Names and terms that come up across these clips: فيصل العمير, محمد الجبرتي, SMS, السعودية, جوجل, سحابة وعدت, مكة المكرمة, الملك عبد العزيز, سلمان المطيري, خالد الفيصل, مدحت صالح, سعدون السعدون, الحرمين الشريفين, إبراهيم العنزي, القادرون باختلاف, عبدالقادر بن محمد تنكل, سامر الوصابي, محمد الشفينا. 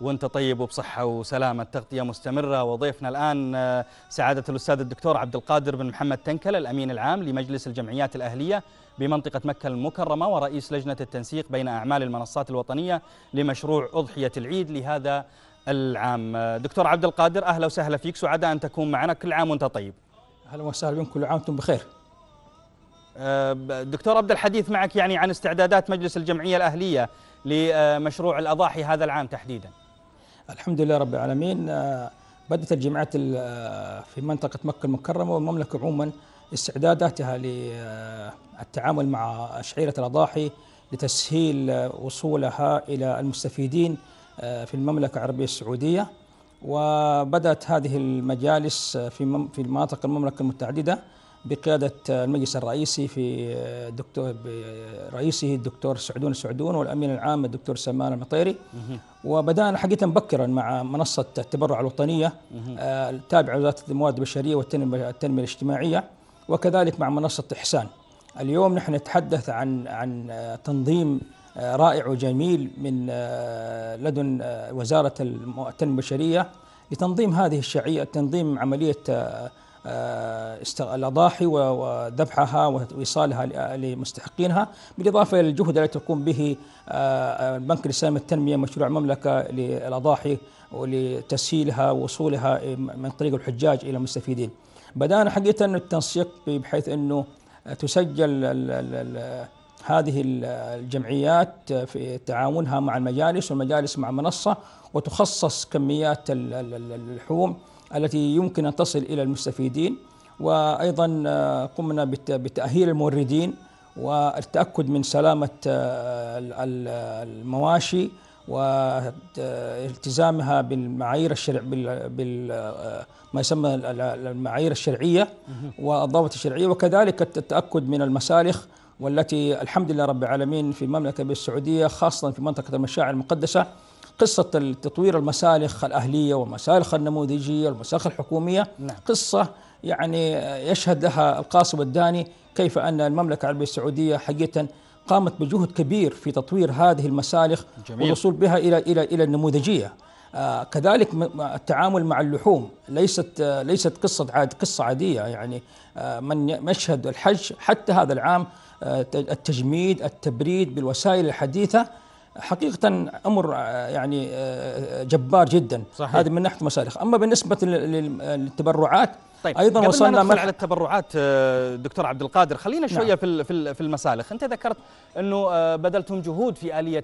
وانت طيب وبصحة وسلامة، تغطية مستمرة. وضيفنا الآن سعادة الأستاذ الدكتور عبدالقادر بن محمد تنكل، الأمين العام لمجلس الجمعيات الأهلية بمنطقة مكة المكرمة ورئيس لجنة التنسيق بين أعمال المنصات الوطنية لمشروع أضحية العيد لهذا العام. دكتور عبدالقادر أهلا وسهلا فيك، سعداء أن تكون معنا، كل عام وانت طيب. أهلا وسهلا بكم، كل عام وانتم بخير. دكتور أبدأ الحديث معك يعني عن استعدادات مجلس الجمعية الأهلية لمشروع الأضاحي هذا العام تحديدا. الحمد لله رب العالمين، بدأت الجمعيات في منطقة مكة المكرمة والمملكة عموما استعداداتها للتعامل مع شعيرة الأضاحي لتسهيل وصولها إلى المستفيدين في المملكة العربية السعودية، وبدأت هذه المجالس في مناطق المملكة المتعددة بقيادة المجلس الرئيسي برئيسه الدكتور سعدون السعدون والأمين العام الدكتور سلمان المطيري. وبدأنا حقيقة مبكرا مع منصة التبرع الوطنية التابعة لوزارة الموارد البشرية والتنمية الاجتماعية، وكذلك مع منصة إحسان. اليوم نحن نتحدث عن تنظيم رائع وجميل من لدن وزارة التنمية البشرية لتنظيم هذه الشعيرة، تنظيم عملية الأضاحي وذبحها وإيصالها لمستحقينها، بالإضافة إلى الجهد الذي تقوم به البنك الإسلامي للتنمية مشروع المملكة للأضاحي ولتسهيلها ووصولها من طريق الحجاج إلى المستفيدين. بدأنا حقيقة التنسيق بحيث أنه تسجل هذه الجمعيات في تعاونها مع المجالس والمجالس مع منصة، وتخصص كميات اللحوم التي يمكن أن تصل إلى المستفيدين، وأيضا قمنا بتأهيل الموردين والتأكد من سلامة المواشي والتزامها بالمعايير ما يسمى المعايير الشرعية والضوابط الشرعية، وكذلك التأكد من المسالخ، والتي الحمد لله رب العالمين في المملكة السعودية خاصة في منطقة المشاعر المقدسة قصة تطوير المسالخ الأهلية والمسالخ النموذجية والمسالخ الحكومية قصة يعني يشهد لها القاصي والداني، كيف أن المملكة العربية السعودية حقيقة قامت بجهد كبير في تطوير هذه المسالخ والوصول بها إلى إلى إلى النموذجية. كذلك التعامل مع اللحوم ليست قصة عادية، يعني من يشهد الحج حتى هذا العام التجميد التبريد بالوسائل الحديثة حقيقة أمر يعني جبار جدا. صحيح. هذا من ناحية المسالخ. أما بالنسبة للتبرعات، طيب أيضا وصلنا قبل ما ندخل على التبرعات دكتور عبدالقادر خلينا شوية في المسالخ. أنت ذكرت أنه بذلتم جهود في آلية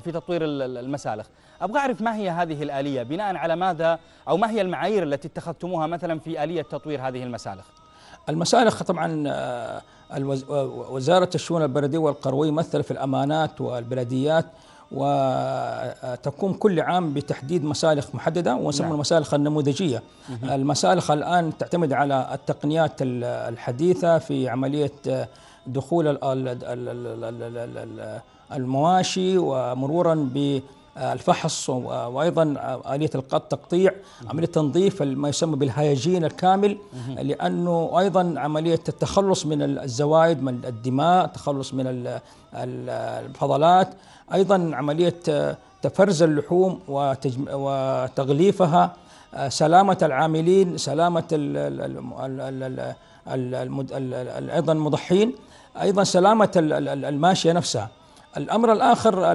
في تطوير المسالخ، أبغى أعرف ما هي هذه الآلية، بناء على ماذا أو ما هي المعايير التي اتخذتموها مثلا في آلية تطوير هذه المسالخ؟ المسالخ طبعا وزارة الشؤون البلدية والقروية ممثلة في الأمانات والبلديات، وتقوم كل عام بتحديد مسالخ محددة ونسمى المسالخ النموذجية. المسالخ الآن تعتمد على التقنيات الحديثة في عملية دخول المواشي ومرورا بالفحص وأيضا آلية التقطيع، عملية تنظيف ما يسمى بالهيجين الكامل، لأنه أيضا عملية التخلص من الزوائد من الدماء، التخلص من الفضلات، أيضا عملية تفرز اللحوم وتغليفها، سلامة العاملين، سلامة أيضا المضحين، أيضا سلامة الماشية نفسها. الأمر الآخر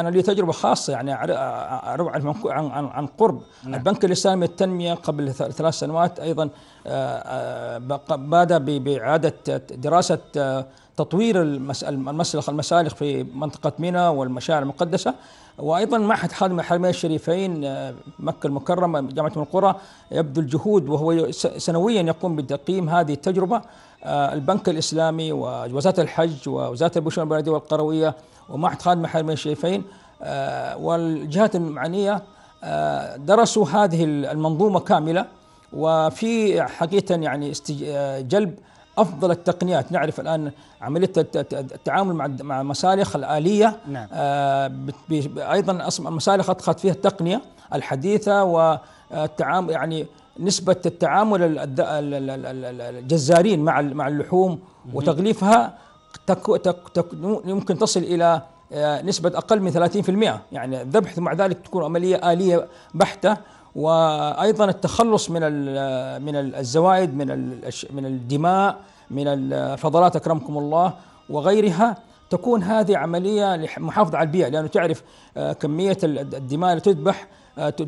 أنا لي تجربة خاصة يعني عن قرب. البنك الإسلامي للتنمية قبل 3 سنوات أيضا بادأ بإعادة دراسة تطوير المسالخ في منطقة منى والمشاعر المقدسة، وأيضا معهد الحرمين الشريفين مكة المكرمة جامعة من القرى يبذل جهود، وهو سنويا يقوم بتقييم هذه التجربة. البنك الإسلامي ووزارة الحج ووزارة الشؤون البلدية والقروية ومعهد الحرمين الشريفين والجهات المعنية درسوا هذه المنظومة كاملة، وفي حقيقة يعني جلب أفضل التقنيات. نعرف الآن عملية التعامل مع مسالخ الآلية، أيضا المسالخ أدخلت فيها التقنية الحديثة والتعامل، يعني نسبة التعامل الجزارين مع اللحوم وتغليفها يمكن تصل إلى نسبة أقل من 30%، يعني الذبح مع ذلك تكون عملية آلية بحتة، وأيضا التخلص من الزوائد، من الدماء، من الفضلات أكرمكم الله وغيرها. تكون هذه عملية لمحافظة على البيئة، لأنه تعرف كمية الدماء اللي تذبح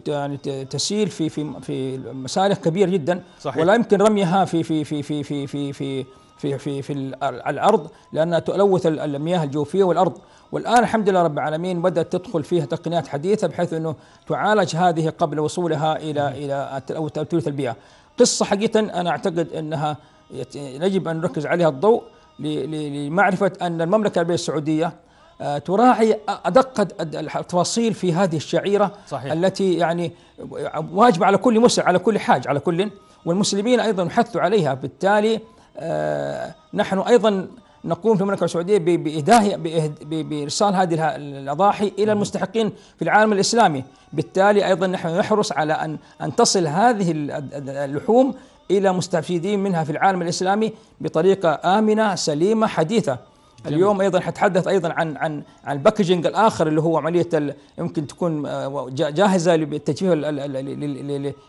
يعني تسيل في في في مسارح كبيرة جدا، صحيح. ولا يمكن رميها في في في في في في في في في, في الأرض، لأنها تلوث المياه الجوفية والأرض. والآن الحمد لله رب العالمين بدأت تدخل فيها تقنيات حديثة بحيث أنه تعالج هذه قبل وصولها إلى تلوث البيئة. قصة حقيقة أنا أعتقد أنها يجب أن نركز عليها الضوء، لمعرفة أن المملكة العربية السعودية تراعي أدق التفاصيل في هذه الشعيرة، صحيح. التي يعني واجب على كل مسلم، على كل حاج، على كل، والمسلمين أيضا يحثوا عليها. بالتالي نحن أيضا نقوم في المملكة السعودية بإرسال هذه الأضاحي إلى المستحقين في العالم الإسلامي. بالتالي أيضا نحن نحرص على أن تصل هذه اللحوم إلى مستفيدين منها في العالم الإسلامي بطريقة آمنة سليمة حديثة. جميل. اليوم أيضا حتحدث أيضا عن الباكجينج الآخر، اللي هو عملية يمكن تكون جاهزة للتجفيف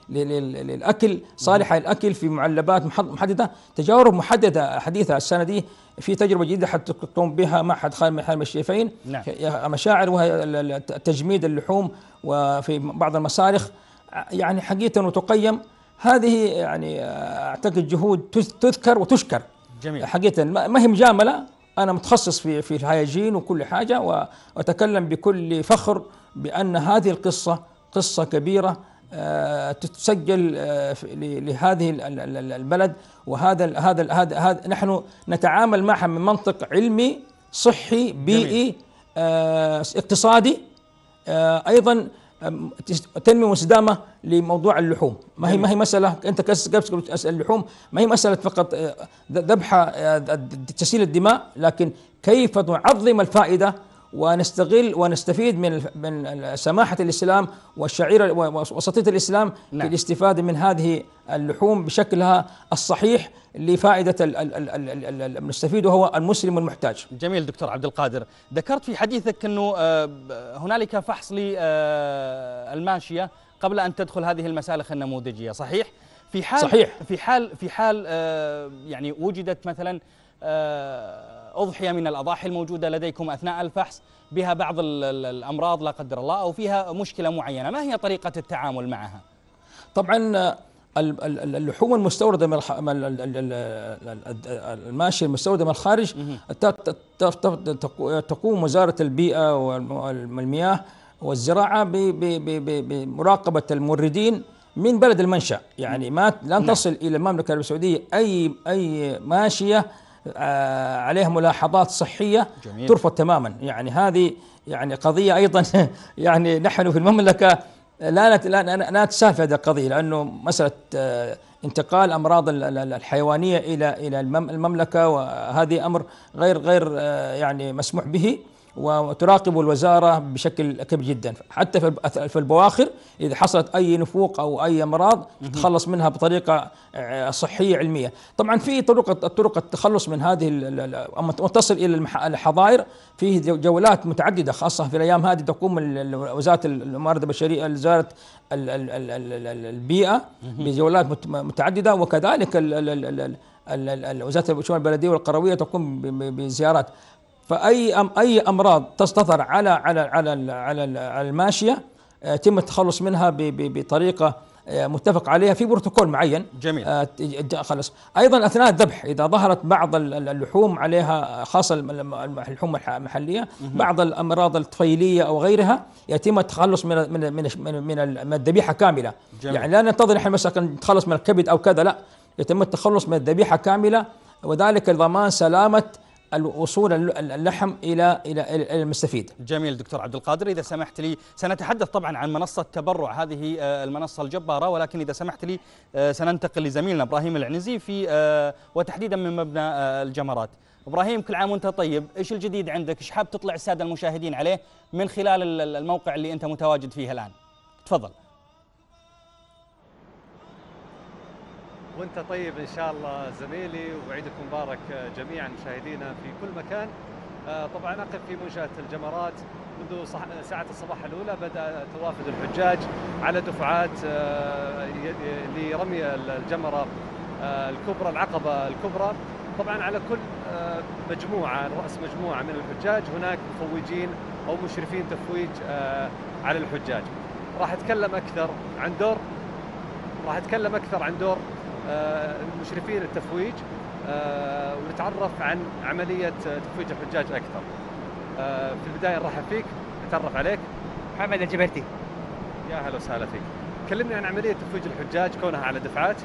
للأكل، صالحة للأكل في معلبات محددة، تجارب محددة حديثة. السنة دي في تجربة جديدة حتقوم بها معهد خادم الشريفين، نعم. مشاعر، وهي تجميد اللحوم وفي بعض المسارخ، يعني حقيقة وتقيم. هذه يعني أعتقد جهود تذكر وتشكر. جميل. حقيقة ما هي مجاملة، أنا متخصص في الهياجين وكل حاجة، وأتكلم بكل فخر بأن هذه القصة قصة كبيرة تسجل لهذه البلد. وهذا هذا هذا هذا نحن نتعامل معها من منطق علمي صحي بيئي اقتصادي، أيضا تنمية مستدامة لموضوع اللحوم. ما هي مسألة أنت كسبت اللحوم، ما هي مسألة فقط ذبحة تسيل الدماء، لكن كيف نعظم الفائدة ونستغل ونستفيد من سماحة الإسلام والشعيرة ووسطية الإسلام، نعم. في الاستفادة من هذه اللحوم بشكلها الصحيح لفائدة المستفيد وهو المسلم المحتاج. جميل. دكتور عبد القادر، ذكرت في حديثك أنه هنالك فحص للماشية قبل أن تدخل هذه المسالخ النموذجية، صحيح؟ في حال في حال يعني وجدت مثلا أضحية من الأضاحي الموجودة لديكم أثناء الفحص بها بعض الأمراض لا قدر الله، أو فيها مشكلة معينة، ما هي طريقة التعامل معها؟ طبعا اللحوم المستوردة من الماشية المستوردة من الخارج تقوم وزارة البيئة والمياه والزراعة بمراقبة الموردين من بلد المنشأ، يعني لن تصل إلى المملكة العربية السعودية أي ماشية عليها ملاحظات صحية. جميل. ترفض تماما. يعني هذه يعني قضية أيضا يعني نحن في المملكة لا نتساهل في هذه القضية، لأنه مسألة انتقال أمراض الحيوانية إلى المملكة، وهذه أمر غير يعني مسموح به، وتراقب الوزارة بشكل كبير جدا. حتى في البواخر إذا حصلت أي نفوق أو أي أمراض تتخلص منها بطريقة صحية علمية. طبعا في طرق التخلص من هذه، وتصل إلى الحظائر في جولات متعددة، خاصة في الأيام هذه تقوم وزارة الموارد البشرية، وزارة البيئة، بجولات متعددة، وكذلك وزارة الشؤون البلدية والقروية تقوم بزيارات. فأي أمراض تستثر على الماشية يتم التخلص منها بطريقة متفق عليها في بروتوكول معين. جميل. خلص. أيضا أثناء الذبح إذا ظهرت بعض اللحوم عليها، خاصة اللحوم المحلية، بعض الأمراض الطفيلية أو غيرها، يتم التخلص من الذبيحة كاملة. جميل. يعني لا ننتظر نحن مثلا نتخلص من الكبد أو كذا، لا، يتم التخلص من الذبيحة كاملة، وذلك لضمان سلامة وصول اللحم إلى المستفيد. جميل. دكتور عبد القادر، إذا سمحت لي سنتحدث طبعا عن منصة تبرع، هذه المنصة الجبارة، ولكن إذا سمحت لي سننتقل لزميلنا إبراهيم العنزي وتحديدا من مبنى الجمرات. إبراهيم، كل عام وأنت طيب، إيش الجديد عندك؟ إيش حاب تطلع السادة المشاهدين عليه من خلال الموقع اللي أنت متواجد فيه الآن؟ تفضل. وانت طيب ان شاء الله زميلي، وعيدكم مبارك جميعا مشاهدينا في كل مكان. طبعا أقف في منشأة الجمرات منذ ساعة الصباح الأولى. بدأ توافد الحجاج على دفعات لرمي الجمرة الكبرى، العقبة الكبرى. طبعا على كل مجموعة، رأس مجموعة من الحجاج هناك مفوجين أو مشرفين تفويج على الحجاج. راح أتكلم أكثر عن دور المشرفين التفويج ونتعرف عن عملية تفويج الحجاج أكثر. في البداية نرحب فيك، نتعرف عليك. محمد الجبرتي. يا هلا وسهلا فيك. كلمني عن عملية تفويج الحجاج كونها على دفعات،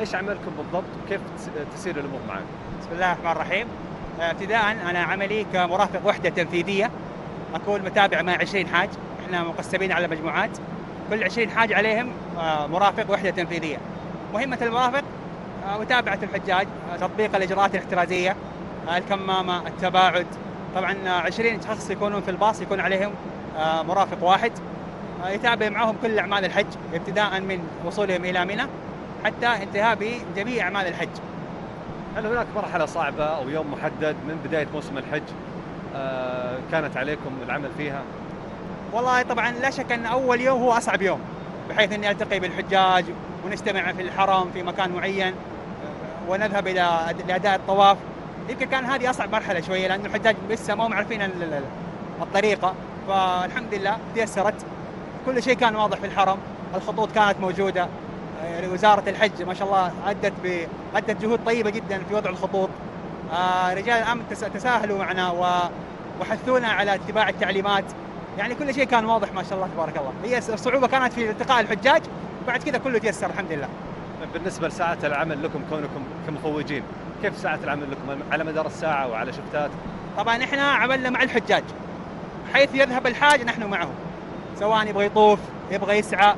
ايش عملكم بالضبط وكيف تسير الأمور معك؟ بسم الله الرحمن الرحيم. ابتداء أنا عملي كمرافق وحدة تنفيذية، أكون متابع مع 20 حاج. احنا مقسمين على مجموعات، كل 20 حاج عليهم مرافق وحدة تنفيذية. مهمة المرافق متابعة الحجاج، تطبيق الإجراءات الاحترازية، الكمامة، التباعد. طبعا 20 شخص يكونون في الباص، يكون عليهم مرافق واحد يتابع معهم كل أعمال الحج، ابتداء من وصولهم إلى منى حتى انتهاء بجميع أعمال الحج. هل هناك مرحلة صعبة أو يوم محدد من بداية موسم الحج كانت عليكم العمل فيها؟ والله طبعا لا شك أن أول يوم هو أصعب يوم، بحيث أني ألتقي بالحجاج ونجتمع في الحرم في مكان معين ونذهب إلى لأداء الطواف. يمكن كان هذه أصعب مرحلة شوية، لأن الحجاج لسه ما هم عارفين الطريقة. فالحمد لله تيسرت، كل شيء كان واضح في الحرم، الخطوط كانت موجودة. وزارة الحج ما شاء الله أدت جهود طيبة جدا في وضع الخطوط. رجال الأمن تساهلوا معنا وحثونا على اتباع التعليمات، يعني كل شيء كان واضح ما شاء الله تبارك الله. هي الصعوبة كانت في التقاء الحجاج، بعد كذا كله تيسر الحمد لله. بالنسبة لساعة العمل لكم كونكم كمفوجين، كيف ساعة العمل لكم على مدار الساعة وعلى شفتات؟ طبعا احنا عملنا مع الحجاج، حيث يذهب الحاج نحن معه، سواء يبغى يطوف، يبغى يسعى،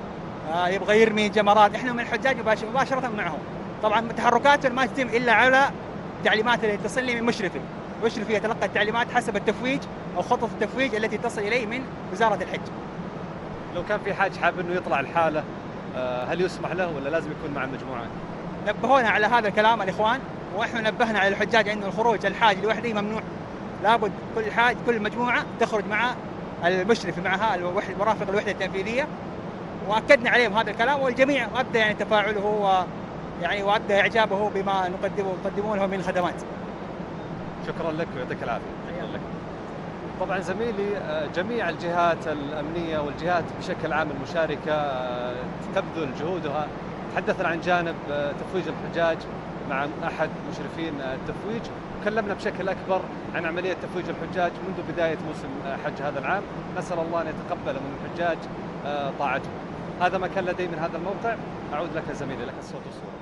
يبغى يرمي جمرات، احنا من الحجاج مباشرة معهم. طبعا تحركاته ما تتم الا على التعليمات التي تصل لي من مشرفي. مشرفي يتلقى التعليمات حسب التفويج او خطط التفويج التي تصل اليه من وزارة الحج. لو كان في حاج حاب انه يطلع لحاله، هل يسمح له ولا لازم يكون مع مجموعة؟ نبهونا على هذا الكلام الإخوان، وإحنا نبهنا على الحجاج أنه الخروج الحاج لوحده ممنوع، لابد كل حاج كل مجموعة تخرج مع المشرف معها مرافق الوحدة التنفيذية. وأكدنا عليهم هذا الكلام، والجميع أبدى يعني تفاعله وأبدى إعجابه بما نقدمه له من الخدمات. شكرا لك ويعطيك العافية. طبعا زميلي، جميع الجهات الأمنية والجهات بشكل عام المشاركة تبذل جهودها. تحدثنا عن جانب تفويج الحجاج مع أحد مشرفين التفويج، وكلمنا بشكل أكبر عن عملية تفويج الحجاج منذ بداية موسم حج هذا العام. نسأل الله أن يتقبل من الحجاج طاعته. هذا ما كان لدي من هذا الموقع. أعود لك زميلي، لك الصوت والصورة.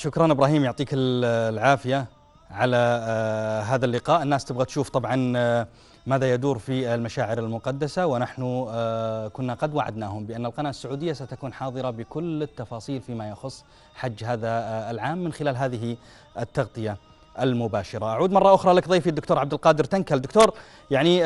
شكرا إبراهيم، يعطيك العافية على هذا اللقاء. الناس تبغى تشوف طبعا ماذا يدور في المشاعر المقدسة، ونحن كنا قد وعدناهم بأن القناة السعودية ستكون حاضرة بكل التفاصيل فيما يخص حج هذا العام من خلال هذه التغطية المباشرة. أعود مرة أخرى لك ضيفي الدكتور عبدالقادر تنكل. دكتور، يعني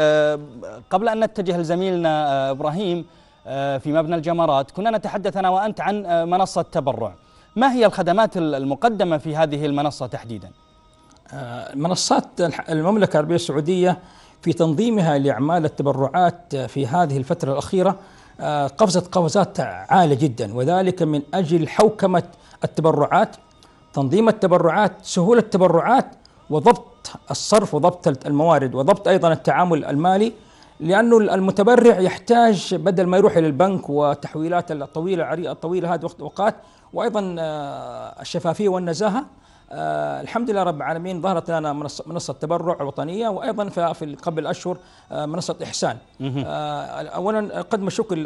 قبل أن نتجه لزميلنا إبراهيم في مبنى الجمرات، كنا نتحدث أنا وأنت عن منصة تبرع. ما هي الخدمات المقدمة في هذه المنصة تحديدا؟ منصات المملكة العربية السعودية في تنظيمها لأعمال التبرعات في هذه الفترة الأخيرة قفزت قفزات عالية جدا، وذلك من أجل حوكمة التبرعات، تنظيم التبرعات، سهولة التبرعات، وضبط الصرف وضبط الموارد، وضبط أيضا التعامل المالي. لأنه المتبرع يحتاج بدل ما يروح إلى البنك وتحويلات الطويلة هذه أوقات، وأيضا الشفافية والنزاهة. الحمد لله رب العالمين ظهرت لنا منصة تبرع الوطنية، وأيضا في قبل أشهر منصة إحسان. أولا قدم الشكر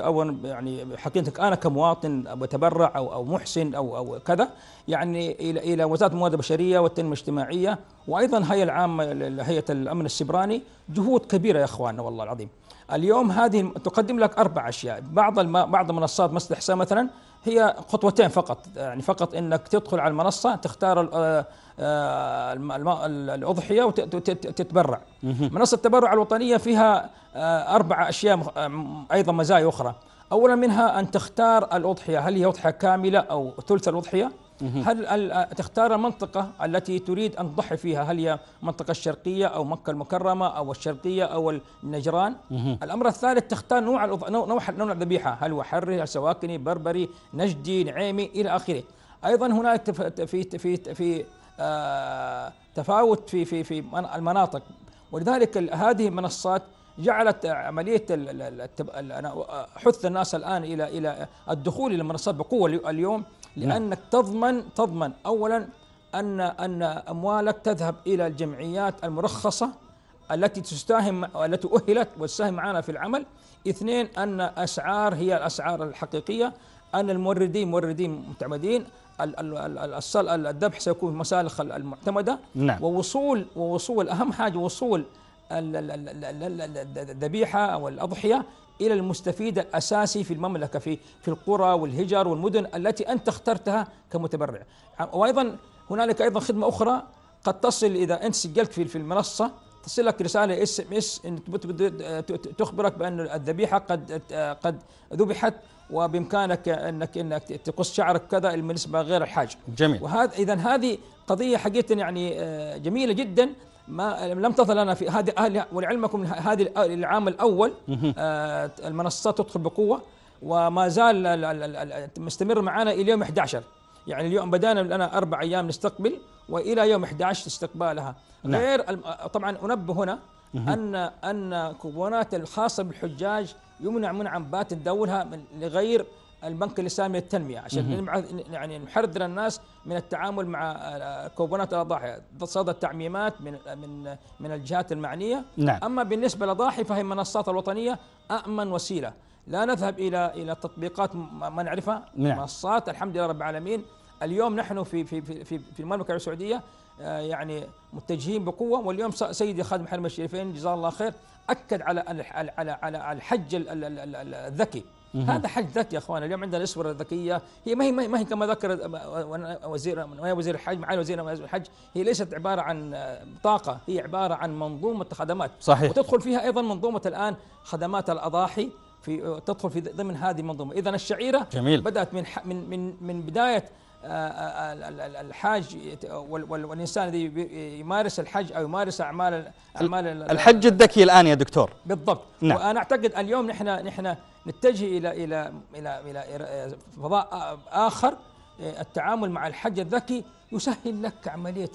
يعني حقيقة أنا كمواطن بتبرع أو محسن أو كذا، يعني إلى وزارة الموارد البشرية والتنمية الاجتماعية، وأيضا هيئة العامة هيئة الأمن السبراني. جهود كبيرة يا إخواننا والله العظيم. اليوم هذه تقدم لك 4 أشياء. بعض منصات مثل إحسان مثلا هي خطوتين فقط، يعني فقط انك تدخل على المنصه تختار الاضحيه وتتبرع. منصه التبرع الوطنيه فيها 4 اشياء، ايضا مزايا اخرى. اولا منها ان تختار الاضحيه، هل هي اضحيه كامله او ثلث الاضحيه، هل تختار المنطقة التي تريد أن تضحي فيها؟ هل هي منطقة الشرقية أو مكة المكرمة أو الشرقية أو النجران؟ الأمر الثالث تختار نوع الذبيحة، هل هو حري، هل سواكني، بربري، نجدي، نعيمي، إلى آخره. أيضا هناك تفاوت في المناطق، ولذلك هذه المنصات جعلت عملية حث الناس الآن إلى الدخول إلى المنصات بقوة اليوم، لأنك تضمن أولا أن أموالك تذهب إلى الجمعيات المرخصة التي تساهم والتي أهلت وتساهم معنا في العمل. اثنين، أن أسعار هي الأسعار الحقيقية، أن الموردين متعمدين، الذبح سيكون في المسالخ المعتمدة. نعم. ووصول أهم حاجة وصول الذبيحة أو الأضحية إلى المستفيد الأساسي في المملكة، في القرى والهجر والمدن التي أنت اخترتها كمتبرع. وأيضا هنالك أيضا خدمة أخرى، قد تصل إذا أنت سجلت في المنصة تصلك رسالة SMS إن تخبرك بأن الذبيحة قد ذبحت، وبإمكانك أنك تقص شعرك كذا بالنسبة غير الحاج. جميل. وهذا إذا هذه قضية حقيقة يعني جميلة جدا، ما لم تصل لنا في هذه. ولعلمكم هذه العام الأول المنصات تدخل بقوة، وما زال مستمر معنا إلى يوم 11، يعني اليوم بدأنا لنا 4 أيام نستقبل وإلى يوم 11 استقبالها. نعم. غير طبعا أنبه هنا أن كوبونات الخاصة بالحجاج يمنع منعا بات تداولها لغير البنك الإسلامي للتنمية، عشان يعني نحذر الناس من التعامل مع كوبونات الأضاحي تصادر التعميمات من الجهات المعنية. نعم. أما بالنسبة للأضاحي فهي المنصات الوطنية أأمن وسيلة، لا نذهب إلى تطبيقات ما نعرفها. نعم. منصات الحمد لله رب العالمين. اليوم نحن في المملكة العربية السعودية يعني متجهين بقوة، واليوم سيدي خادم الحرمين الشريفين جزاه الله خير أكد على الحج الذكي. هذا حج ذكي يا اخوان. اليوم عندنا الاسوره الذكيه، هي ما هي كما ذكر وزير الحج معالي وزير الحج، هي ليست عباره عن بطاقه، هي عباره عن منظومه خدمات. صحيح. وتدخل فيها ايضا منظومه الان خدمات الاضاحي تدخل في ضمن هذه المنظومه. اذا الشعيره جميل. بدات من من من بدايه الحاج والانسان الذي يمارس الحج او يمارس اعمال الحج الذكي الان يا دكتور. بالضبط. نعم. وانا اعتقد اليوم نحن نتجه الى الى الى الى فضاء اخر. التعامل مع الحج الذكي يسهل لك عمليه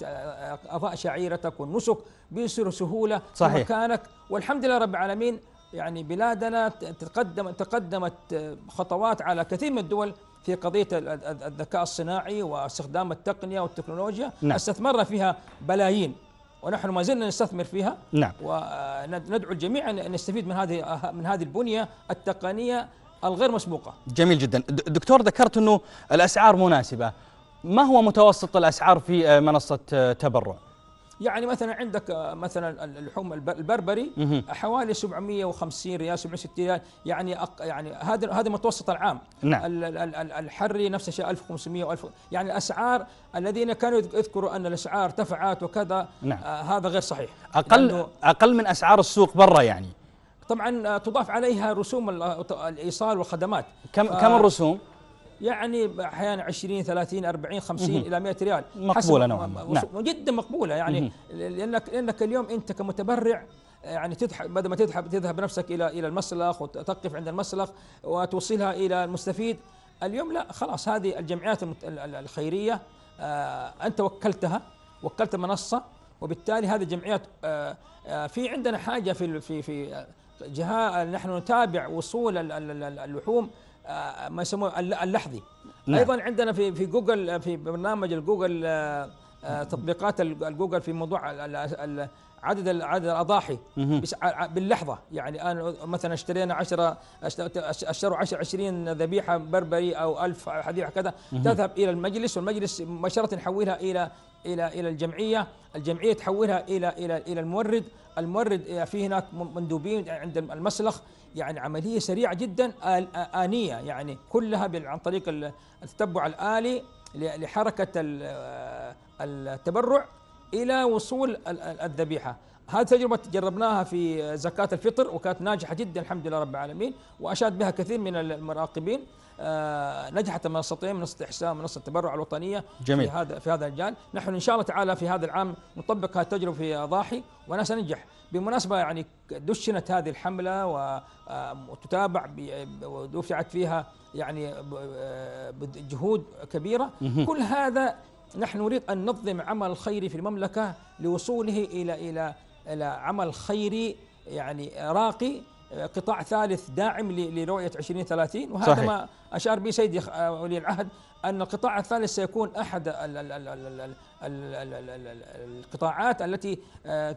اضاء شعيرتك والنسك بيصير سهوله. صحيح. في مكانك. والحمد لله رب العالمين يعني بلادنا تقدمت خطوات على كثير من الدول في قضية الذكاء الصناعي واستخدام التقنية والتكنولوجيا. نعم. استثمرنا فيها بلايين ونحن ما زلنا نستثمر فيها. نعم. وندعو الجميع أن يستفيد من هذه البنية التقنية الغير مسبوقة. جميل جدا. دكتور ذكرت أنه الأسعار مناسبة، ما هو متوسط الأسعار في منصة تبرع؟ يعني مثلا عندك مثلا اللحوم البربري حوالي 750 ريال 760 ريال، يعني هذا متوسط العام. نعم. الحري نفس الشيء 1500 و1000، يعني الاسعار الذين كانوا يذكروا ان الاسعار ارتفعت وكذا. نعم. هذا غير صحيح. اقل من اسعار السوق برا يعني. طبعا تضاف عليها رسوم الايصال والخدمات. كم الرسوم؟ يعني احيانا 20 30 40 50 الى 100 ريال مقبوله نوعا ما. نعم. جدا مقبوله يعني. لانك اليوم انت كمتبرع يعني بدل ما تذهب نفسك الى المسلخ وتقف عند المسلخ وتوصلها الى المستفيد، اليوم لا، خلاص هذه الجمعيات الخيريه انت وكلت منصه، وبالتالي هذه الجمعيات في عندنا حاجه في جهه نحن نتابع وصول اللحوم ما يسموه اللحظي. نعم. ايضا عندنا في جوجل، في برنامج الجوجل تطبيقات الجوجل في موضوع عدد الاضاحي باللحظه، يعني انا مثلا اشترينا 10 اشتروا 20 ذبيحه بربري او 1000 ذبيحه كذا، تذهب الى المجلس، والمجلس مباشره يحولها الى الجمعيه تحولها الى المورد في هناك مندوبين عند المسلخ، يعني عمليه سريعه جدا آنيه، يعني كلها عن طريق التتبع الآلي لحركه التبرع الى وصول الذبيحه. هذه تجربة جربناها في زكاة الفطر وكانت ناجحة جدا الحمد لله رب العالمين، وأشاد بها كثير من المراقبين. نجحت منصتين، منصة إحسان ومنصة التبرع الوطنية. جميل. في هذا الجال نحن إن شاء الله تعالى في هذا العام نطبق هذه التجربة في ضاحي وأنا سننجح. بالمناسبة يعني دشنت هذه الحملة وتتابع ودفعت فيها يعني جهود كبيرة. كل هذا نحن نريد أن ننظم عمل خيري في المملكة لوصوله إلى عمل خيري يعني راقي، قطاع ثالث داعم لرؤية 2030. وهذا صحيح. ما أشار به سيدي ولي العهد أن القطاع الثالث سيكون أحد القطاعات التي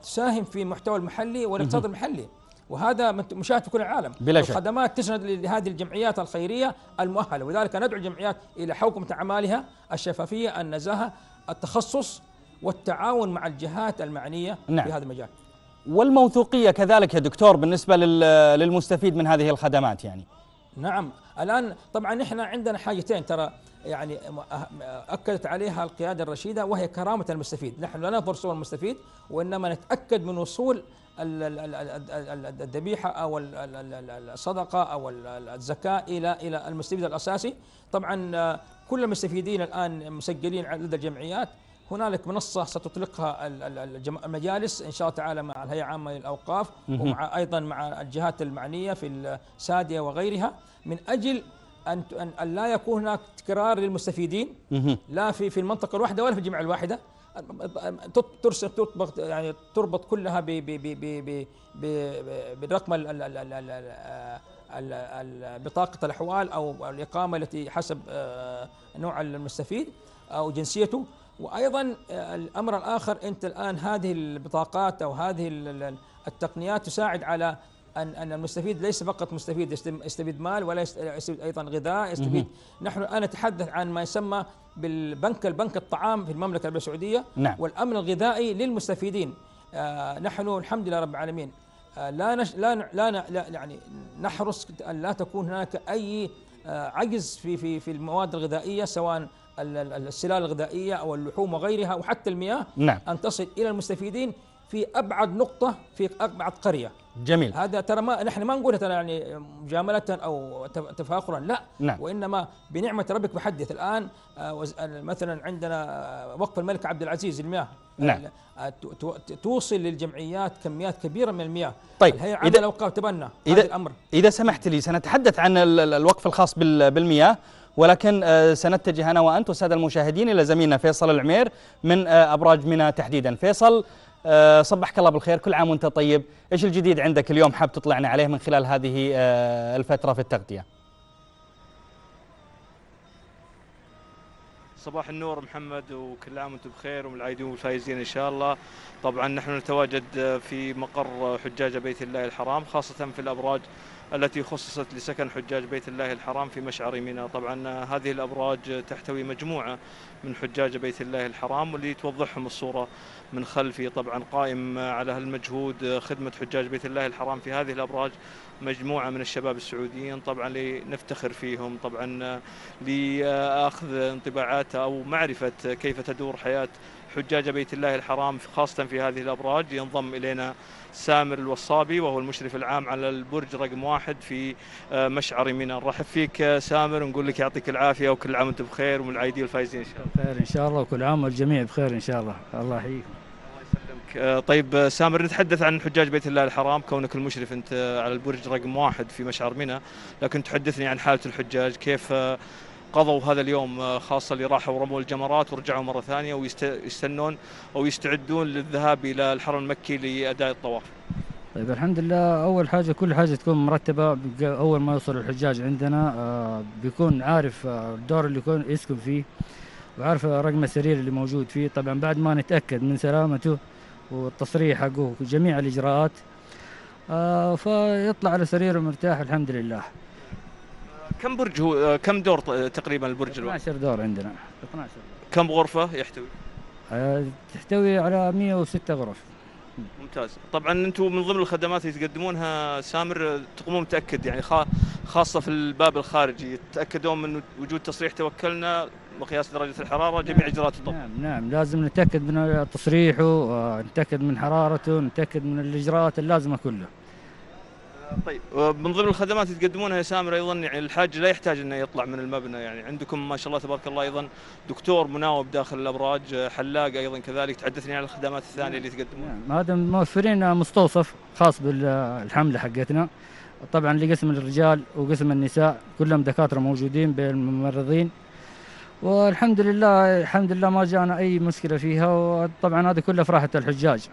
تساهم في المحتوى المحلي والاقتصاد المحلي، وهذا مشاهد في كل العالم. الخدمات تسند لهذه الجمعيات الخيرية المؤهلة، وذلك ندعو الجمعيات إلى حوكمة أعمالها، الشفافية، النزاهة، التخصص والتعاون مع الجهات المعنية. نعم. في هذا المجال والموثوقية كذلك يا دكتور بالنسبة للمستفيد من هذه الخدمات يعني. نعم. الآن طبعا نحن عندنا حاجتين ترى يعني أكدت عليها القيادة الرشيدة، وهي كرامة المستفيد. نحن لا ننظر صور المستفيد وإنما نتأكد من وصول الذبيحة أو الصدقة أو الزكاة إلى المستفيد الأساسي. طبعا كل المستفيدين الآن مسجلين لدى الجمعيات. هنالك منصة ستطلقها المجالس إن شاء الله تعالى مع الهيئة العامة للأوقاف ومع أيضا مع الجهات المعنية في السادية وغيرها، من أجل أن لا يكون هناك تكرار للمستفيدين لا في المنطقة الواحدة ولا في الجمعية الواحدة. يعني تربط كلها بالرقم بطاقة الأحوال أو الإقامة التي حسب نوع المستفيد أو جنسيته. وأيضا الأمر الآخر، أنت الآن هذه البطاقات أو هذه التقنيات تساعد على أن المستفيد ليس فقط مستفيد يستفيد مال ولا يستفيد أيضا غذاء يستفيد. نحن الآن نتحدث عن ما يسمى بالبنك الطعام في المملكة العربية السعودية. نعم. والأمن الغذائي للمستفيدين. نحن الحمد لله رب العالمين لا يعني نحرص أن لا تكون هناك أي عجز في المواد الغذائية، سواء السلال الغذائية أو اللحوم وغيرها وحتى المياه. نعم. أن تصل إلى المستفيدين في أبعد نقطة في أبعد قرية. جميل. هذا ترى نحن ما نقولها ترى يعني مجاملة أو تفاخرا، لا. نعم. وإنما بنعمة ربك بحدث. الآن مثلا عندنا وقف الملك عبد العزيز للمياه. نعم. توصل للجمعيات كميات كبيرة من المياه. طيب. هي عمل أوقاف تبنى هذا الأمر. إذا سمحت لي سنتحدث عن الوقف الخاص بالمياه، ولكن سنتجه أنا وأنت والسادة المشاهدين إلى زميلنا فيصل العمير من أبراج منى تحديدا. فيصل، صبحك الله بالخير، كل عام وانت طيب. ايش الجديد عندك اليوم حاب تطلعنا عليه من خلال هذه الفترة في التغطية؟ صباح النور محمد، وكل عام وانتم بخير ومالعايدين وفايزين ان شاء الله. طبعا نحن نتواجد في مقر حجاج بيت الله الحرام، خاصة في الأبراج التي خصصت لسكن حجاج بيت الله الحرام في مشعر منى. طبعا هذه الأبراج تحتوي مجموعة من حجاج بيت الله الحرام، واللي توضحهم الصورة من خلفي طبعا قائم على هالمجهود خدمة حجاج بيت الله الحرام في هذه الأبراج مجموعة من الشباب السعوديين طبعا لنفتخر فيهم، طبعا لأخذ انطباعات أو معرفة كيف تدور حياة حجاج بيت الله الحرام خاصة في هذه الأبراج. ينضم إلينا سامر الوصابي وهو المشرف العام على البرج رقم 1 في مشعر منى. نرحب فيك سامر ونقول لك يعطيك العافية وكل عام وانتم بخير ومن العايدين والفايزين إن شاء الله. بخير إن شاء الله، وكل عام والجميع بخير إن شاء الله. الله يحييك. طيب سامر، نتحدث عن حجاج بيت الله الحرام، كونك المشرف أنت على البرج رقم 1 في مشعر منى، لكن تحدثني عن حالة الحجاج كيف قضوا هذا اليوم، خاصة اللي راحوا رموا الجمرات ورجعوا مرة ثانية ويستنون أو يستعدون للذهاب إلى الحرم المكي لأداء الطواف. طيب الحمد لله، أول حاجة كل حاجة تكون مرتبة. أول ما يوصل الحجاج عندنا بيكون عارف الدور اللي يكون يسكن فيه وعارف رقم السرير اللي موجود فيه. طبعا بعد ما نتأكد من سلامته والتصريح حقه وجميع الإجراءات فيطلع على سريره مرتاح الحمد لله. كم برج هو، كم دور تقريبا البرج؟ 12 دور عندنا. 12 دور. كم غرفة يحتوي؟ تحتوي على 106 غرف. ممتاز. طبعا انتم من ضمن الخدمات اللي تقدمونها سامر تقومون متأكد يعني خاصة في الباب الخارجي، تأكدون من وجود تصريح توكلنا وقياس درجة الحرارة، جميع إجراءات الطب. نعم لازم نتأكد من تصريحه، نتأكد من حرارته، نتأكد من الإجراءات اللازمة كلها. طيب من ضمن الخدمات تقدمونها يا سامر ايضا، يعني الحاج لا يحتاج انه يطلع من المبنى، يعني عندكم ما شاء الله تبارك الله ايضا دكتور مناوب داخل الابراج، حلاق ايضا كذلك، تحدثني عن الخدمات الثانيه اللي تقدمونها. ما دام موفرين مستوصف خاص بالحمله حقتنا، طبعا لقسم الرجال وقسم النساء كلهم دكاتره موجودين بالممرضين، والحمد لله الحمد لله ما جانا اي مشكله فيها، وطبعا هذا كله فرحه الحجاج.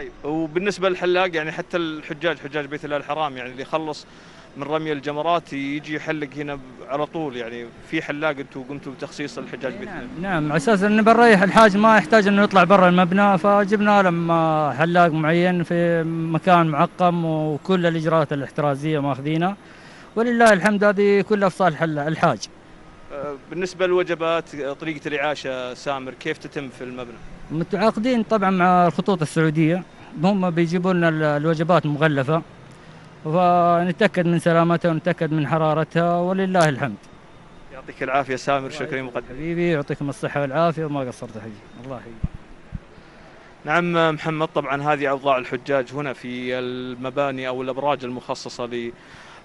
طيب وبالنسبه للحلاق يعني حتى الحجاج حجاج بيت الله الحرام يعني اللي يخلص من رمي الجمرات يجي يحلق هنا على طول، يعني في حلاق انتم قمتوا بتخصيص الحجاج بيت الله؟ نعم على اساس انه بنريح الحاج ما يحتاج انه يطلع برا المبنى، فجبنا لما حلاق معين في مكان معقم وكل الاجراءات الاحترازيه ماخذينها، ولله الحمد هذه كلها في صالح الحاج. بالنسبه للوجبات طريقه العاشة سامر كيف تتم في المبنى؟ متعاقدين طبعا مع الخطوط السعوديه، هم بيجيبوا لنا الوجبات مغلفه ونتاكد من سلامتها ونتاكد من حرارتها ولله الحمد. يعطيك العافيه سامر، شكرا مقدما حبيبي، يعطيكم الصحه والعافيه وما قصرت حبيبي، الله يحييك. نعم محمد، طبعا هذه اوضاع الحجاج هنا في المباني او الابراج المخصصه ل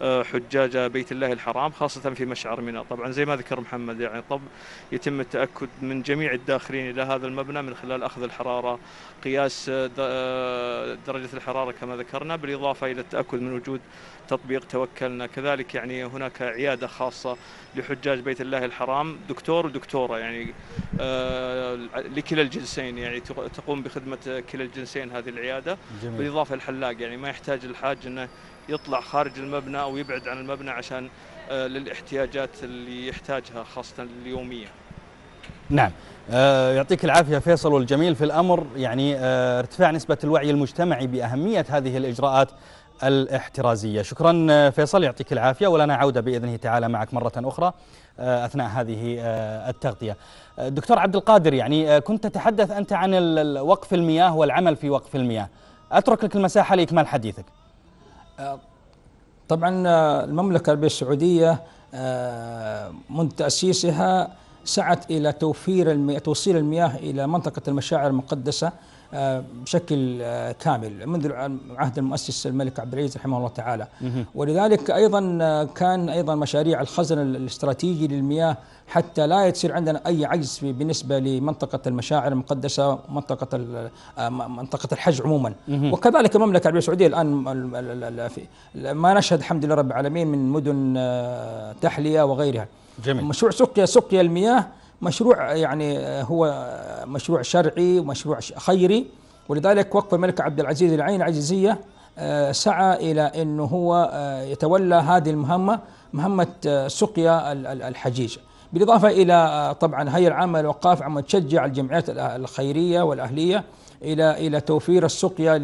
حجاج بيت الله الحرام خاصة في مشعر منى. طبعا زي ما ذكر محمد يعني يتم التأكد من جميع الداخلين إلى هذا المبنى من خلال أخذ الحرارة، قياس درجة الحرارة كما ذكرنا، بالإضافة إلى التأكد من وجود تطبيق توكلنا. كذلك يعني هناك عيادة خاصة لحجاج بيت الله الحرام، دكتور ودكتورة يعني لكلا الجنسين، يعني تقوم بخدمة كلا الجنسين هذه العيادة. جميل. بالإضافة للحلاق يعني ما يحتاج الحاج أنه يطلع خارج المبنى أو يبعد عن المبنى عشان للاحتياجات اللي يحتاجها خاصة اليومية. نعم يعطيك العافية فيصل. والجميل في الأمر يعني ارتفاع نسبة الوعي المجتمعي بأهمية هذه الإجراءات الاحترازية. شكرا فيصل، يعطيك العافية، ولنا عودة بإذنه تعالى معك مرة أخرى أثناء هذه التغطية. دكتور عبدالقادر، يعني كنت تتحدث أنت عن وقف المياه والعمل في وقف المياه، أترك لك المساحة لإكمال حديثك. طبعا المملكة العربية السعودية منذ تأسيسها سعت إلى توصيل المياه إلى منطقة المشاعر المقدسة بشكل كامل منذ عهد المؤسس الملك عبد العزيز رحمه الله تعالى. ولذلك أيضا كان أيضا مشاريع الخزن الاستراتيجي للمياه حتى لا يصير عندنا أي عجز بالنسبة لمنطقة المشاعر المقدسة منطقة الحج عموما. وكذلك المملكة العربية السعودية الآن ما نشهد الحمد لله رب العالمين من مدن تحلية وغيرها. جميل. مشروع سقيا المياه مشروع يعني هو مشروع شرعي ومشروع خيري، ولذلك وقف الملك عبد العزيز العين العزيزية سعى إلى أنه هو يتولى هذه المهمة، مهمة سقيا الحجيج، بالإضافة إلى طبعا هيئة العامة للأوقاف عم تشجع الجمعيات الخيرية والأهلية إلى توفير السقيا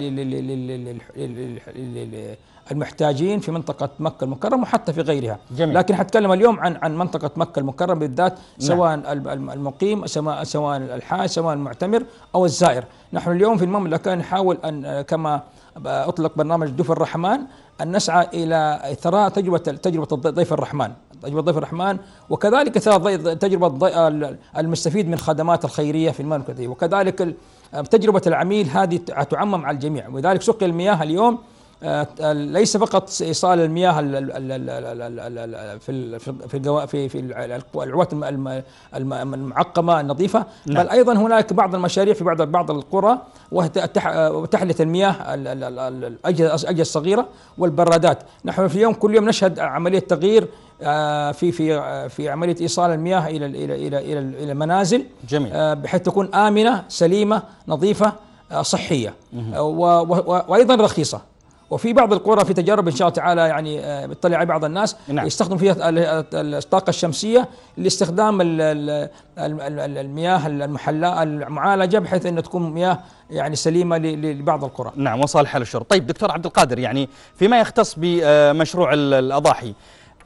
المحتاجين في منطقة مكة المكرمة وحتى في غيرها. جميل. لكن حتكلم اليوم عن منطقة مكة المكرمة بالذات. نعم. سواء المقيم سواء الحاج سواء المعتمر أو الزائر. نحن اليوم في المملكة نحاول أن كما أطلق برنامج دفء الرحمن أن نسعى إلى إثراء تجربة ضيف الرحمن وكذلك إثراء تجربة المستفيد من خدمات الخيرية في المملكة، وكذلك تجربة العميل هذه تعمم على الجميع. ولذلك سقي المياه اليوم ليس فقط إيصال المياه في العوات المعقمة النظيفة، بل أيضا هناك بعض المشاريع في بعض القرى وتحلية المياه الأجهزة الصغيرة والبرادات. نحن في يوم كل يوم نشهد عملية تغيير في في في عملية إيصال المياه إلى إلى إلى إلى إلى المنازل. جميل. بحيث تكون آمنة سليمة نظيفة صحية وأيضا رخيصة. وفي بعض القرى في تجارب ان شاء الله تعالى يعني بتطلع على بعض الناس. نعم. يستخدم فيها الطاقه الشمسيه لاستخدام المياه المحلاة المعالجه بحيث انه تكون مياه يعني سليمه لبعض القرى. نعم وصالحه للشرب. طيب دكتور عبد القادر، يعني فيما يختص بمشروع الاضاحي،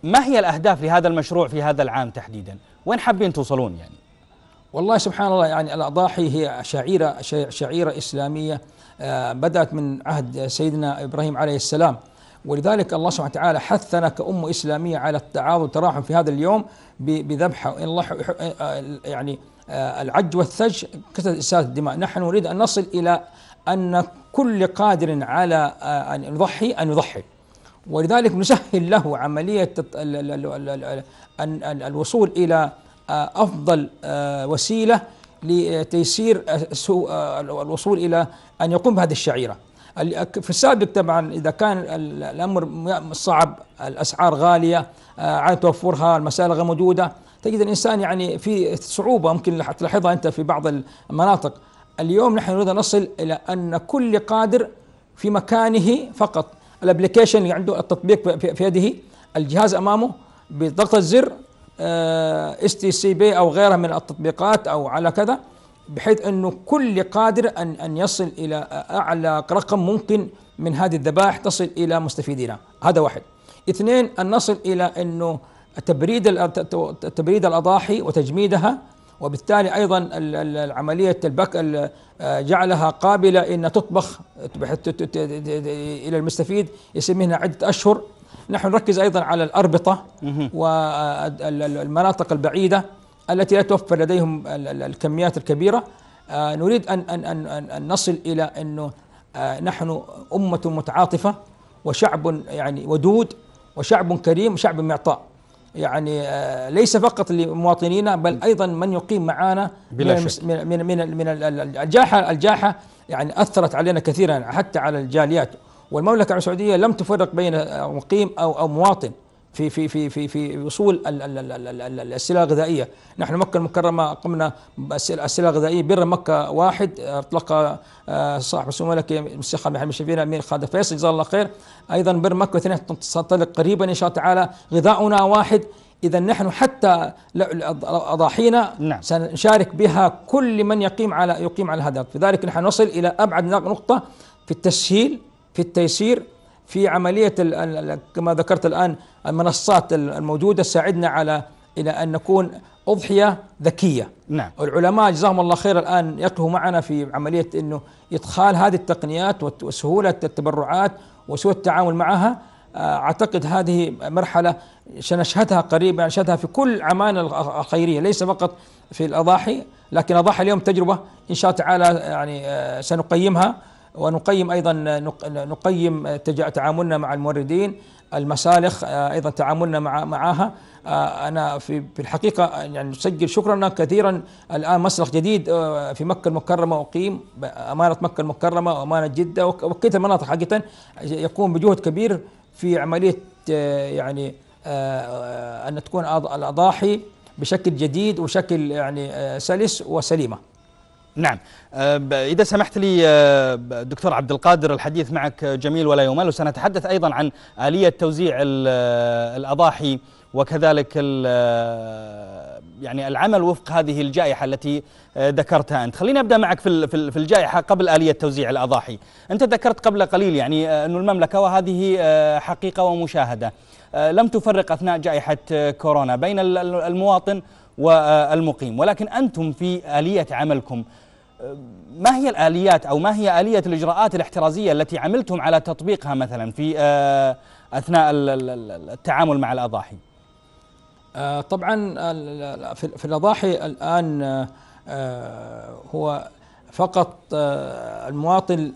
ما هي الاهداف لهذا المشروع في هذا العام تحديدا؟ وين حابين توصلون يعني؟ والله سبحان الله، يعني الاضاحي هي شعيره اسلاميه بدأت من عهد سيدنا إبراهيم عليه السلام، ولذلك الله سبحانه وتعالى حثنا كأمة إسلامية على التعاضد والتراحم في هذا اليوم بذبح يعني العج والثج كثرة إسفاك الدماء. نحن نريد أن نصل إلى أن كل قادر على أن يضحي أن يضحي، ولذلك نسهل له عملية الوصول إلى أفضل وسيلة لتيسير الوصول إلى أن يقوم بهذه الشعيرة. في السابق طبعا إذا كان الأمر صعب، الأسعار غالية، عدم توفرها، المسائل غير موجودة، تجد الإنسان يعني في صعوبة ممكن تلاحظها أنت في بعض المناطق. اليوم نحن نريد أن نصل إلى أن كل قادر في مكانه فقط، الابلكيشن اللي عنده التطبيق في يده، الجهاز أمامه، بضغط الزر STCB أو غيرها من التطبيقات أو على كذا، بحيث أنه كل قادر أن يصل إلى أعلى رقم ممكن من هذه الذبائح تصل إلى مستفيدينا. هذا واحد. اثنين، أن نصل إلى أنه تبريد الأضاحي وتجميدها، وبالتالي أيضا العملية البك جعلها قابلة أن تطبخ إلى المستفيد، يسميها عدة أشهر. نحن نركز أيضا على الأربطة والمناطق البعيدة التي لا توفر لديهم الكميات الكبيرة. نريد أن نصل إلى أنه نحن أمة متعاطفة وشعب يعني ودود وشعب كريم وشعب معطاء، يعني ليس فقط لمواطنينا بل أيضا من يقيم معنا من الجاحة يعني أثرت علينا كثيرا حتى على الجاليات. والمملكة السعودية لم تفرق بين مقيم أو مواطن في في في في في وصول السلع الغذائية. نحن مكة المكرمة قمنا بالسلع الغذائية بر مكة واحد، اطلق صاحب السمو الملكي الشيخ محمد الشفينا امير خالد الفيصل جزاه الله خير، ايضا بر مكة اثنين تنطلق قريبا ان شاء الله تعالى. غذاؤنا واحد، اذا نحن حتى اضاحينا سنشارك بها كل من يقيم على هذا. لذلك نحن نصل الى ابعد نقطة في التسهيل، في التيسير، في عملية كما ذكرت الآن المنصات الموجودة تساعدنا على إلى أن نكون أضحية ذكية. نعم. والعلماء جزاهم الله خير الآن يقفوا معنا في عملية إنه إدخال هذه التقنيات وسهولة التبرعات وسهولة التعامل معها. أعتقد هذه مرحلة سنشهدها قريبا، نشهدها في كل أعمال الخيرية ليس فقط في الأضاحي، لكن أضاحي اليوم تجربة إن شاء الله تعالى يعني سنقيمها، ونقيم أيضا نقيم تعاملنا مع الموردين، المسالخ أيضا تعاملنا معها. أنا في الحقيقة يعني نسجل شكرنا كثيرا. الآن مسلخ جديد في مكة المكرمة أقيم أمانة مكة المكرمة وأمانة جدة وكلتا المناطق حقيقة يقوم بجهد كبير في عملية يعني أن تكون الأضاحي بشكل جديد وشكل يعني سلس وسليمة. نعم. إذا سمحت لي دكتور عبدالقادر، الحديث معك جميل ولا يمل، وسنتحدث أيضا عن آلية توزيع الأضاحي وكذلك يعني العمل وفق هذه الجائحة التي ذكرتها أنت. خلينا أبدأ معك في الجائحة قبل آلية توزيع الأضاحي. أنت ذكرت قبل قليل يعني أن المملكة، وهذه حقيقة ومشاهدة، لم تفرق أثناء جائحة كورونا بين المواطن والمقيم، ولكن أنتم في آلية عملكم ما هي الآليات أو ما هي آلية الإجراءات الاحترازية التي عملتم على تطبيقها مثلا في أثناء التعامل مع الأضاحي؟ طبعا في الأضاحي الآن هو فقط المواطن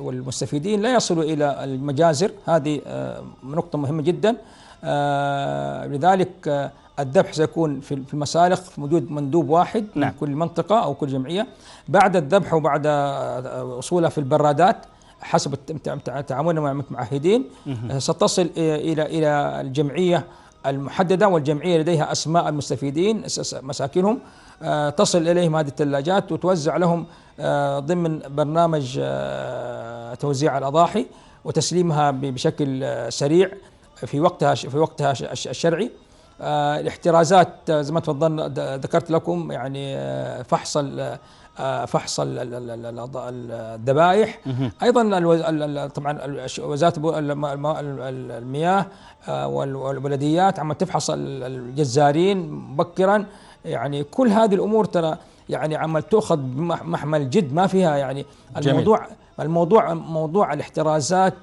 والمستفيدين لا يصلوا إلى المجازر، هذه نقطة مهمة جدا. لذلك الذبح سيكون في المسالخ موجود مندوب واحد من كل منطقة أو كل جمعية. بعد الذبح وبعد وصولها في البرادات حسب تعاملنا مع المتعهدين ستصل إلى الجمعية المحددة، والجمعية لديها أسماء المستفيدين مساكنهم، تصل إليهم هذه الثلاجات وتوزع لهم ضمن برنامج توزيع الأضاحي وتسليمها بشكل سريع في وقتها الشرعي. الاحترازات زي ما تفضلت ذكرت لكم، يعني فحص الذبائح، ايضا طبعا وزارة المياه والبلديات عم تفحص الجزارين مبكرا. يعني كل هذه الامور ترى يعني عم تؤخذ بمحمل جد، ما فيها يعني الموضوع جميل. الموضوع موضوع الاحترازات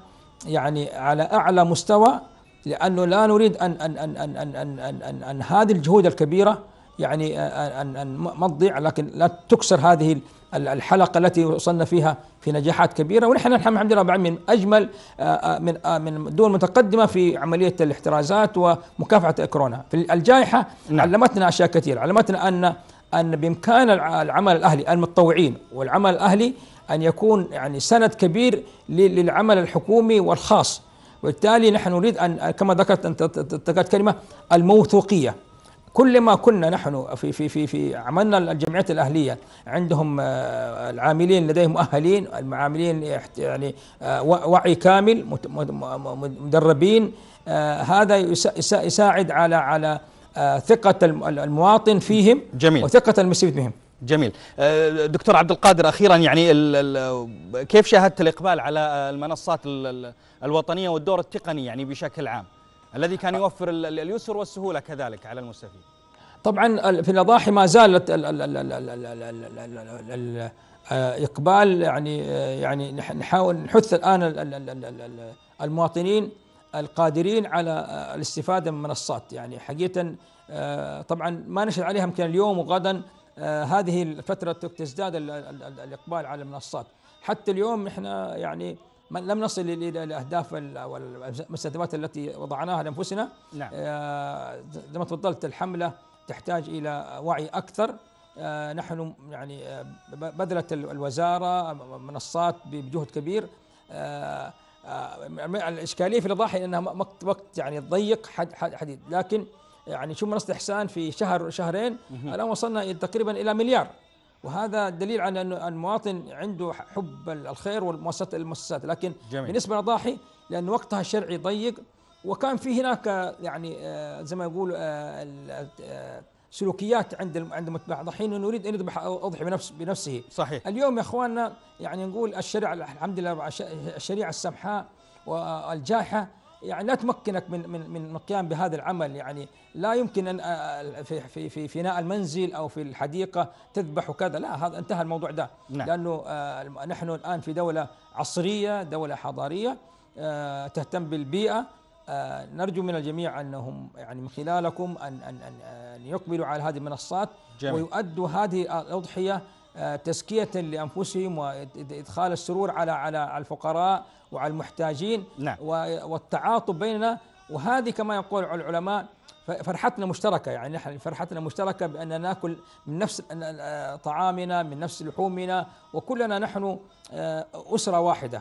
يعني على أعلى مستوى، لأنه لا نريد أن هذه الجهود الكبيرة يعني أن ما تضيع، لكن لا تكسر هذه الحلقة التي وصلنا فيها في نجاحات كبيرة. ونحن الحمد لله من أجمل من دول متقدمة في عملية الاحترازات ومكافحة كورونا. في الجائحة علمتنا أشياء كثيرة، علمتنا أن بإمكان العمل الأهلي المتطوعين والعمل الأهلي أن يكون يعني سند كبير للعمل الحكومي والخاص، وبالتالي نحن نريد أن كما ذكرت أنت كلمة الموثوقية. كل ما كنا نحن في في في عملنا الجمعيات الأهلية عندهم العاملين لديهم مؤهلين، العاملين يعني وعي كامل مدربين، هذا يساعد على ثقة المواطن فيهم. جميل. وثقة المستفيد بهم. جميل. دكتور عبد القادر، أخيرا يعني كيف شاهدت الإقبال على المنصات الوطنية والدور التقني يعني بشكل عام الذي كان يوفر اليسر والسهولة كذلك على المستفيد؟ طبعا في الأضاحي ما زالت الإقبال يعني نحاول نحث الآن المواطنين القادرين على الاستفادة من المنصات. يعني حقيقة طبعا ما نشهد عليها يمكن اليوم وغدا، هذه الفترة تزداد الإقبال على المنصات. حتى اليوم احنا يعني لم نصل إلى الأهداف والمستهدفات التي وضعناها لأنفسنا. نعم. زي ما تفضلت الحملة تحتاج إلى وعي أكثر. نحن يعني بذلت الوزارة منصات بجهد كبير. الإشكالية في الأضاحي أنها وقت يعني ضيق حديد، لكن يعني شو منصة إحسان في شهر شهرين الآن وصلنا تقريبا إلى مليار، وهذا دليل على أن المواطن عنده حب الخير والمؤسسات. لكن جميل. بالنسبة للأضاحي لأن وقتها الشرعي ضيق، وكان في هناك يعني زي ما يقول سلوكيات عند المتبع ضحين أنه يريد أن يذبح أضحي بنفسه. صحيح. اليوم يا إخواننا يعني نقول الشريعة الحمد لله الشريعة السمحاء والجائحة يعني لا تمكنك من القيام بهذا العمل. يعني لا يمكن ان في في في فناء المنزل او في الحديقه تذبح وكذا، لا، هذا انتهى الموضوع ده. نعم. لانه نحن الان في دوله عصريه، دوله حضاريه تهتم بالبيئه. نرجو من الجميع انهم يعني من خلالكم ان يقبلوا على هذه المنصات. جميل. ويؤدوا هذه الاضحيه تزكية لأنفسهم وإدخال السرور على الفقراء وعلى المحتاجين. نعم. والتعاطف بيننا، وهذه كما يقول العلماء فرحتنا مشتركة. يعني نحن فرحتنا مشتركة بأننا نأكل من نفس طعامنا من نفس لحومنا، وكلنا نحن أسرة واحدة.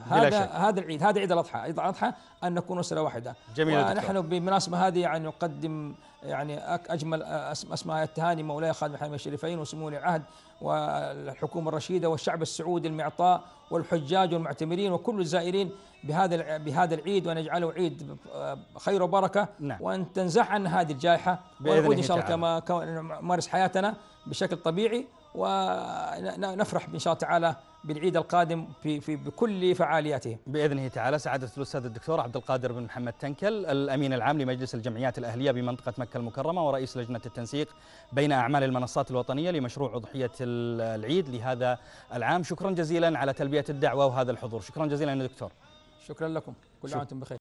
هذا العيد، هذا عيد الأضحى، عيد الأضحى أن نكون أسرة واحدة. جميل. ونحن بالمناسبة هذه يعني نقدم يعني أجمل أسماء التهاني مولاي خادم الحرمين الشريفين وسمو ولي العهد والحكومة الرشيدة والشعب السعودي المعطاء والحجاج والمعتمرين وكل الزائرين بهذا العيد، ونجعله عيد خير وبركة. نعم. وأن تنزح عنا هذه الجائحة ونعود إن شاء الله كما نمارس حياتنا بشكل طبيعي، ونفرح إن شاء الله تعالى بالعيد القادم في بكل فعالياته بإذنه تعالى. سعادة الأستاذ الدكتور عبد القادر بن محمد تنكل، الأمين العام لمجلس الجمعيات الأهلية بمنطقة مكة المكرمة ورئيس لجنة التنسيق بين أعمال المنصات الوطنية لمشروع أضحية العيد لهذا العام، شكرا جزيلا على تلبية الدعوة وهذا الحضور. شكرا جزيلا يا دكتور. شكرا لكم، كل عام وأنتم بخير.